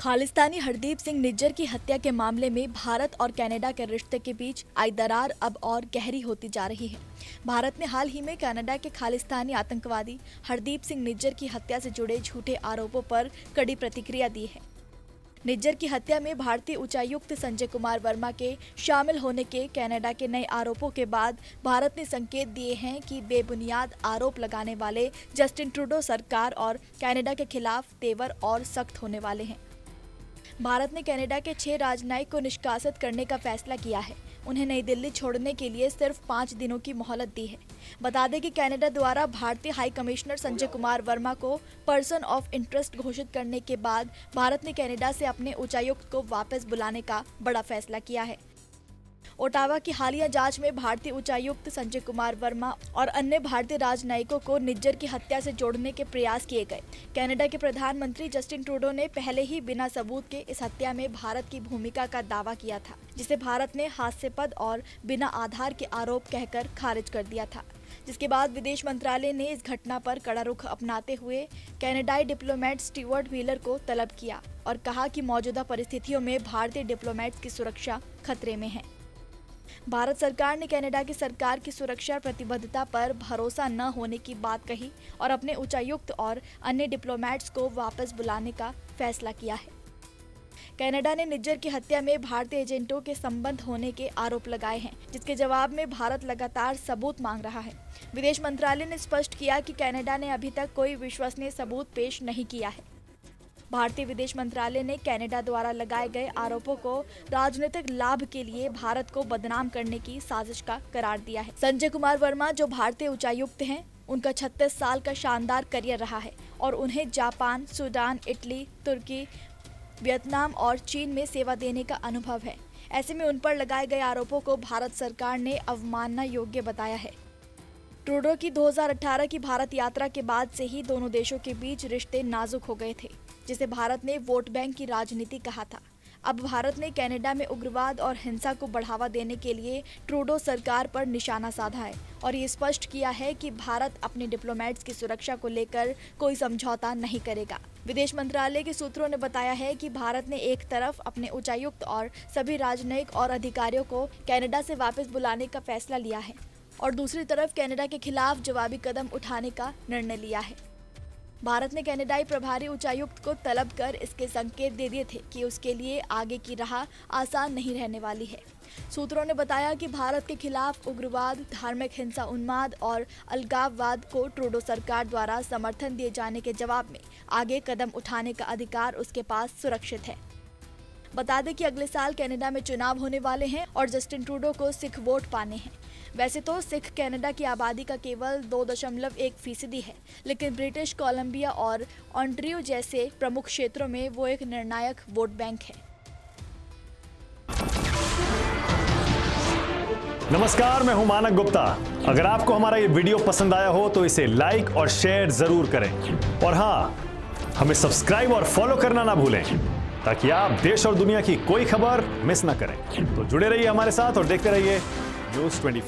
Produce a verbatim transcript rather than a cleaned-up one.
खालिस्तानी हरदीप सिंह निज्जर की हत्या के मामले में भारत और कनाडा के रिश्ते के बीच आई दरार अब और गहरी होती जा रही है। भारत ने हाल ही में कनाडा के खालिस्तानी आतंकवादी हरदीप सिंह निज्जर की हत्या से जुड़े झूठे आरोपों पर कड़ी प्रतिक्रिया दी है। निज्जर की हत्या में भारतीय उच्चायुक्त संजय कुमार वर्मा के शामिल होने के कनाडा के नए आरोपों के बाद भारत ने संकेत दिए हैं कि बेबुनियाद आरोप लगाने वाले जस्टिन ट्रूडो सरकार और कनाडा के खिलाफ तेवर और सख्त होने वाले हैं। भारत ने कनाडा के छह राजनयिक को निष्कासित करने का फैसला किया है। उन्हें नई दिल्ली छोड़ने के लिए सिर्फ पाँच दिनों की मोहलत दी है। बता दें कि कनाडा द्वारा भारतीय हाई कमिश्नर संजय कुमार वर्मा को पर्सन ऑफ इंटरेस्ट घोषित करने के बाद भारत ने कनाडा से अपने उच्चायुक्त को वापस बुलाने का बड़ा फैसला किया है। ओटावा की हालिया जांच में भारतीय उच्चायुक्त संजय कुमार वर्मा और अन्य भारतीय राजनयिकों को निज्जर की हत्या से जोड़ने के प्रयास किए गए। कनाडा के प्रधानमंत्री जस्टिन ट्रूडो ने पहले ही बिना सबूत के इस हत्या में भारत की भूमिका का दावा किया था, जिसे भारत ने हास्यास्पद और बिना आधार के आरोप कहकर खारिज कर दिया था, जिसके बाद विदेश मंत्रालय ने इस घटना पर कड़ा रुख अपनाते हुए कनाडाई डिप्लोमेट स्टीवर्ड व्हीलर को तलब किया और कहा कि मौजूदा परिस्थितियों में भारतीय डिप्लोमेट्स की सुरक्षा खतरे में है। भारत सरकार ने कनाडा की सरकार की सुरक्षा प्रतिबद्धता पर भरोसा न होने की बात कही और अपने उच्चायुक्त और अन्य डिप्लोमेट्स को वापस बुलाने का फैसला किया है। कनाडा ने निज्जर की हत्या में भारतीय एजेंटों के संबंध होने के आरोप लगाए हैं, जिसके जवाब में भारत लगातार सबूत मांग रहा है। विदेश मंत्रालय ने स्पष्ट किया कि कनाडा ने अभी तक कोई विश्वसनीय सबूत पेश नहीं किया है। भारतीय विदेश मंत्रालय ने कनाडा द्वारा लगाए गए आरोपों को राजनीतिक लाभ के लिए भारत को बदनाम करने की साजिश का करार दिया है। संजय कुमार वर्मा जो भारतीय उच्चायुक्त हैं, उनका छत्तीस साल का शानदार करियर रहा है और उन्हें जापान, सूडान, इटली, तुर्की, वियतनाम और चीन में सेवा देने का अनुभव है। ऐसे में उन पर लगाए गए आरोपों को भारत सरकार ने अवमानना योग्य बताया है। ट्रूडो की दो हज़ार अठारह की भारत यात्रा के बाद से ही दोनों देशों के बीच रिश्ते नाजुक हो गए थे, जिसे भारत ने वोट बैंक की राजनीति कहा था। अब भारत ने कनाडा में उग्रवाद और हिंसा को बढ़ावा देने के लिए ट्रूडो सरकार पर निशाना साधा है और ये स्पष्ट किया है कि भारत अपने डिप्लोमेट्स की सुरक्षा को लेकर कोई समझौता नहीं करेगा। विदेश मंत्रालय के सूत्रों ने बताया है कि भारत ने एक तरफ अपने उच्चायुक्त और सभी राजनयिक और अधिकारियों को कनाडा से वापस बुलाने का फैसला लिया है और दूसरी तरफ कनाडा के खिलाफ जवाबी कदम उठाने का निर्णय लिया है। भारत ने कनाडाई प्रभारी उच्चायुक्त को तलब कर इसके संकेत दे दिए थे कि उसके लिए आगे की राह आसान नहीं रहने वाली है। सूत्रों ने बताया कि भारत के खिलाफ उग्रवाद, धार्मिक हिंसा, उन्माद और अलगाववाद को ट्रूडो सरकार द्वारा समर्थन दिए जाने के जवाब में आगे कदम उठाने का अधिकार उसके पास सुरक्षित है। बता दें कि अगले साल कनाडा में चुनाव होने वाले हैं और जस्टिन ट्रूडो को सिख वोट पाने हैं। वैसे तो सिख कनाडा की आबादी का केवल दो दशमलव एक फीसदी है, लेकिन ब्रिटिश कोलंबिया और ऑन्टारियो जैसे प्रमुख क्षेत्रों में वो एक निर्णायक वोट बैंक है। नमस्कार, मैं हूं मानव गुप्ता। अगर आपको हमारा ये वीडियो पसंद आया हो तो इसे लाइक और शेयर जरूर करें और हाँ, हमें सब्सक्राइब और फॉलो करना ना भूलें ताकि आप देश और दुनिया की कोई खबर मिस ना करें। तो जुड़े रहिए हमारे साथ और देखते रहिए न्यूज़ चौबीस।